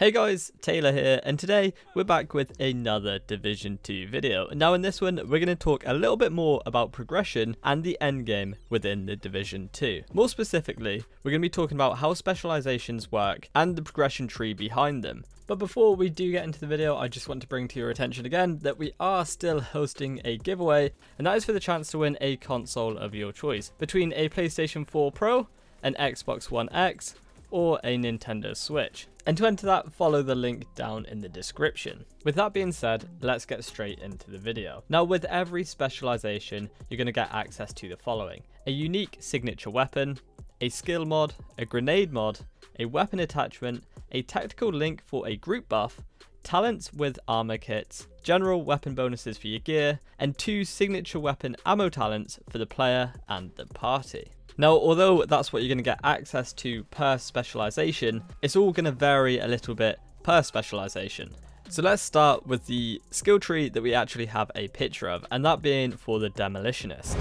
Hey guys, Taylor here, and today we're back with another Division 2 video. Now in this one, we're going to talk a little bit more about progression and the endgame within the Division 2. More specifically, we're going to be talking about how specializations work and the progression tree behind them. But before we do get into the video, I just want to bring to your attention again that we are still hosting a giveaway, and that is for the chance to win a console of your choice, between a PlayStation 4 Pro, an Xbox One X, or a Nintendo Switch. And to enter that, follow the link down in the description. With that being said, let's get straight into the video. Now with every specialization, you're going to get access to the following: a unique signature weapon, a skill mod, a grenade mod, a weapon attachment, a tactical link for a group buff, talents with armor kits, general weapon bonuses for your gear, and two signature weapon ammo talents for the player and the party. Now, although that's what you're going to get access to per specialization, it's all going to vary a little bit per specialization. So let's start with the skill tree that we actually have a picture of, and that being for the Demolitionist.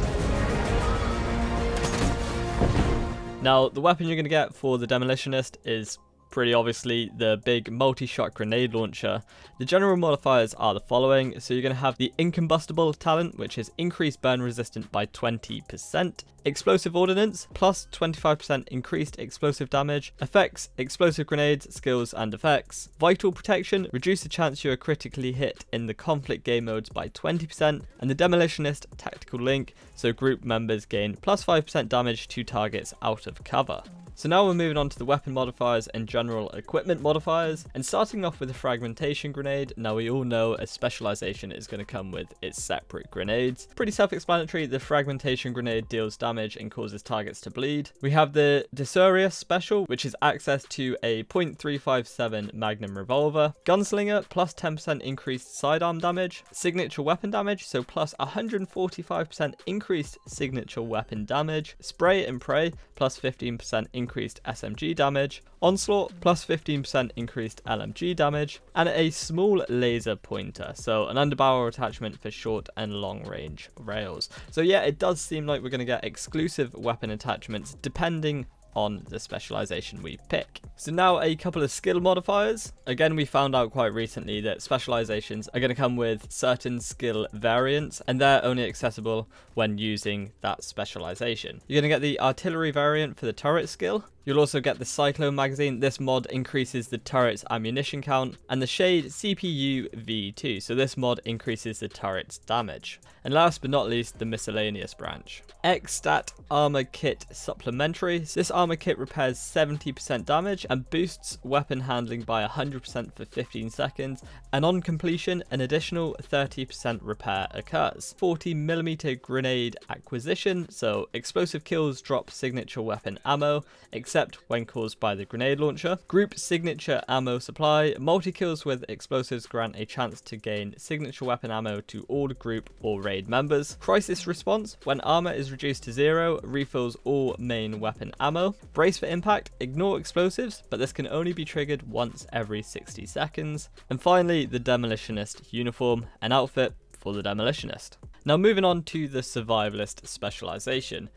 Now, the weapon you're going to get for the Demolitionist is pretty obviously the big multi-shot grenade launcher. The general modifiers are the following. So you're going to have the incombustible talent, which is increased burn resistance by 20%, explosive ordnance plus 25% increased explosive damage, effects, explosive grenades, skills and effects, vital protection, reduce the chance you are critically hit in the conflict game modes by 20%, and the Demolitionist tactical link, so group members gain plus 5% damage to targets out of cover. So now we're moving on to the weapon modifiers and general equipment modifiers, and starting off with the fragmentation grenade. Now we all know a specialization is going to come with its separate grenades. Pretty self-explanatory, the fragmentation grenade deals damage and causes targets to bleed. We have the Desurius special, which is access to a .357 Magnum revolver, Gunslinger plus 10% increased sidearm damage, signature weapon damage, so plus 145% increased signature weapon damage, spray and pray plus 15% increased SMG damage, onslaught plus 15% increased LMG damage, and a small laser pointer, so an underbarrel attachment for short and long range rails. So yeah, it does seem like we're going to get exclusive weapon attachments depending on the specialization we pick. So now a couple of skill modifiers. Again, we found out quite recently that specializations are going to come with certain skill variants, and they're only accessible when using that specialization. You're going to get the artillery variant for the turret skill. You'll also get the cyclone magazine. This mod increases the turret's ammunition count, and the shade CPU V2. So this mod increases the turret's damage. And last but not least, the miscellaneous branch. XStat Armor Kit Supplementary. So this armor kit repairs 70% damage and boosts weapon handling by 100% for 15 seconds. And on completion, an additional 30% repair occurs. 40mm grenade acquisition. So explosive kills drop signature weapon ammo, except when caused by the grenade launcher. Group signature ammo supply. Multi-kills with explosives grant a chance to gain signature weapon ammo to all group or raid members. Crisis response. When armor is reduced to 0, refills all main weapon ammo. Brace for impact. Ignore explosives, but this can only be triggered once every 60 seconds. And finally, the Demolitionist uniform, an outfit for the Demolitionist. Now moving on to the Survivalist specialization.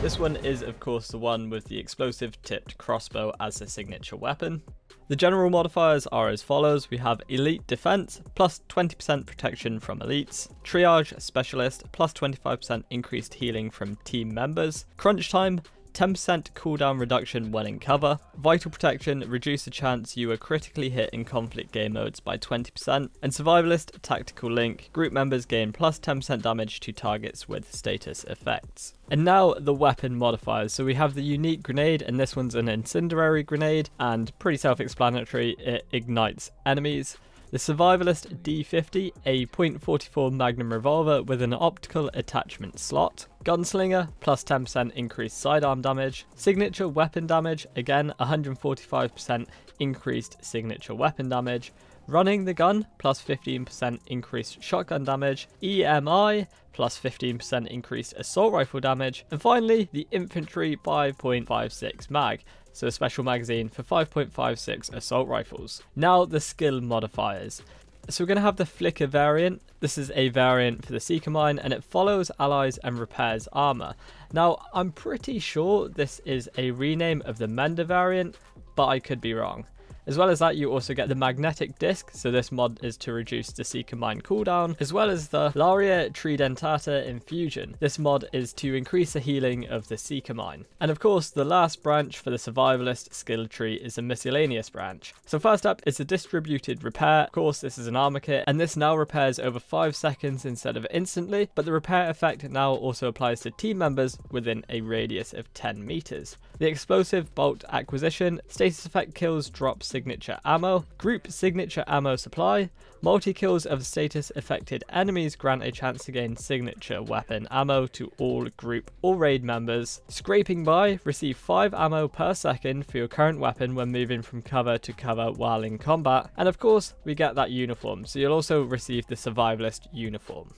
This one is, of course, the one with the explosive-tipped crossbow as a signature weapon. The general modifiers are as follows. We have Elite Defense, plus 20% protection from elites. Triage Specialist, plus 25% increased healing from team members. Crunch Time, 10% cooldown reduction when in cover. Vital Protection, reduce the chance you are critically hit in conflict game modes by 20%. And Survivalist Tactical Link, group members gain plus 10% damage to targets with status effects. And now the weapon modifiers. So we have the unique grenade, and this one's an incendiary grenade, and pretty self-explanatory, it ignites enemies. The Survivalist D50, a .44 Magnum revolver with an optical attachment slot. Gunslinger, plus 10% increased sidearm damage. Signature weapon damage, again 145% increased signature weapon damage. Running the gun, plus 15% increased shotgun damage. EMI, plus 15% increased assault rifle damage. And finally, the infantry 5.56 mag, so a special magazine for 5.56 assault rifles. Now the skill modifiers. So we're going to have the Flicker variant. This is a variant for the Seeker Mine, and it follows allies and repairs armor. Now, I'm pretty sure this is a rename of the Mender variant, but I could be wrong. As well as that, you also get the magnetic disc, so this mod is to reduce the Seeker Mine cooldown, as well as the Laria tridentata infusion. This mod is to increase the healing of the Seeker Mine. And of course, the last branch for the Survivalist skill tree is the miscellaneous branch. So first up is the distributed repair. Of course, this is an armor kit, and this now repairs over 5 seconds instead of instantly, but the repair effect now also applies to team members within a radius of 10 meters. The explosive bolt acquisition, status effect kills drops signature ammo, group signature ammo supply, multi-kills of status affected enemies grant a chance to gain signature weapon ammo to all group or raid members. Scraping by, receive 5 ammo per second for your current weapon when moving from cover to cover while in combat. And of course, we get that uniform, so you'll also receive the Survivalist uniform.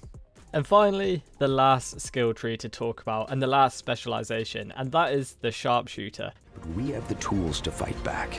And finally, the last skill tree to talk about and the last specialization, and that is the Sharpshooter. But we have the tools to fight back.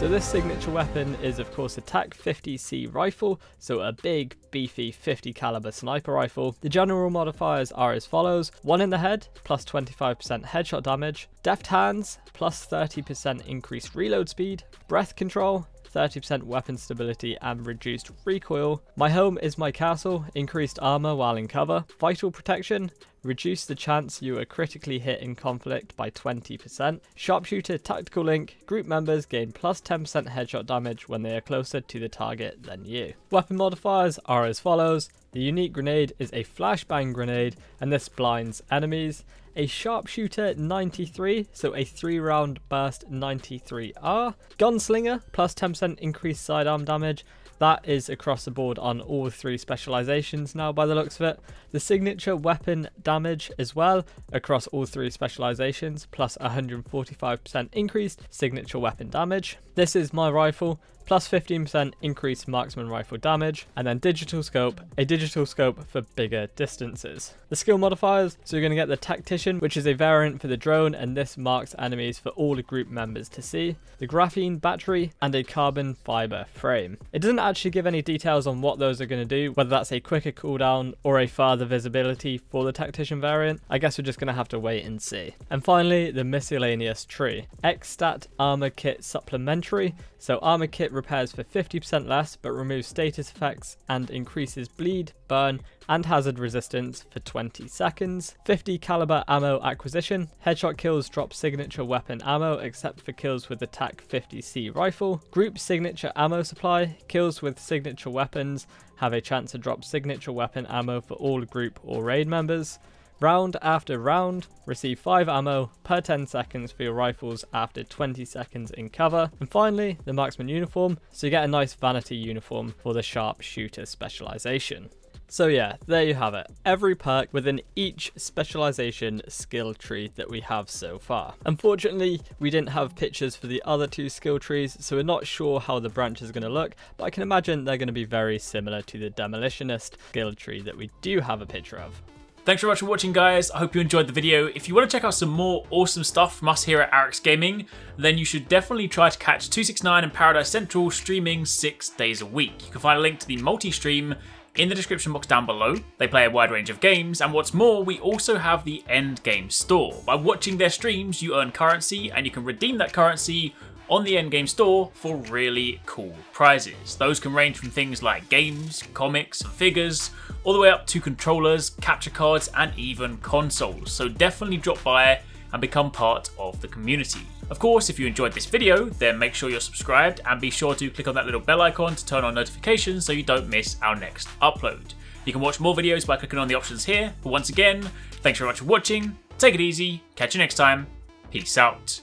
So this signature weapon is of course a TAC 50C rifle, so a big beefy 50 caliber sniper rifle. The general modifiers are as follows: 1 in the head, plus 25% headshot damage, deft hands, plus 30% increased reload speed, breath control, 30% weapon stability and reduced recoil, my home is my castle, increased armor while in cover, vital protection, reduce the chance you are critically hit in conflict by 20%, Sharpshooter tactical link, group members gain plus 10% headshot damage when they are closer to the target than you. Weapon modifiers are as follows: the unique grenade is a flashbang grenade, and this blinds enemies. A Sharpshooter 93, so a 3-round burst 93R. Gunslinger, plus 10% increased sidearm damage. That is across the board on all 3 specializations now by the looks of it. The signature weapon damage as well, across all 3 specializations, plus 145% increased signature weapon damage. This is my rifle, plus 15% increased marksman rifle damage, and then digital scope, a digital scope for bigger distances. The skill modifiers, so you're going to get the tactician, which is a variant for the drone, and this marks enemies for all the group members to see, the graphene battery, and a carbon fiber frame. It doesn't actually give any details on what those are going to do, whether that's a quicker cooldown or a farther visibility for the tactician variant. I guess we're just going to have to wait and see. And finally, the miscellaneous tree, XStat Armor Kit Supplementary, so armor kit repairs for 50% less but removes status effects and increases bleed, burn and hazard resistance for 20 seconds. 50 caliber ammo acquisition, headshot kills drop signature weapon ammo except for kills with the TAC 50C rifle. Group signature ammo supply, kills with signature weapons have a chance to drop signature weapon ammo for all group or raid members. Round after round, receive 5 ammo per 10 seconds for your rifles after 20 seconds in cover. And finally, the marksman uniform, so you get a nice vanity uniform for the Sharpshooter specialization. So yeah, there you have it, every perk within each specialization skill tree that we have so far. Unfortunately, we didn't have pictures for the other 2 skill trees, so we're not sure how the branch is going to look, but I can imagine they're going to be very similar to the Demolitionist skill tree that we do have a picture of. Thanks very much for watching, guys. I hope you enjoyed the video. If you want to check out some more awesome stuff from us here at Arx Gaming, then you should definitely try to catch 269 and Paradise Central streaming 6 days a week. You can find a link to the multi-stream in the description box down below. They play a wide range of games, and what's more, we also have the Endgame Store. By watching their streams, you earn currency, and you can redeem that currency on the Endgame Store for really cool prizes. Those can range from things like games, comics, and figures, all the way up to controllers, capture cards, and even consoles. So definitely drop by and become part of the community. Of course, if you enjoyed this video, then make sure you're subscribed and be sure to click on that little bell icon to turn on notifications so you don't miss our next upload. You can watch more videos by clicking on the options here, but once again, thanks very much for watching, take it easy, catch you next time, peace out.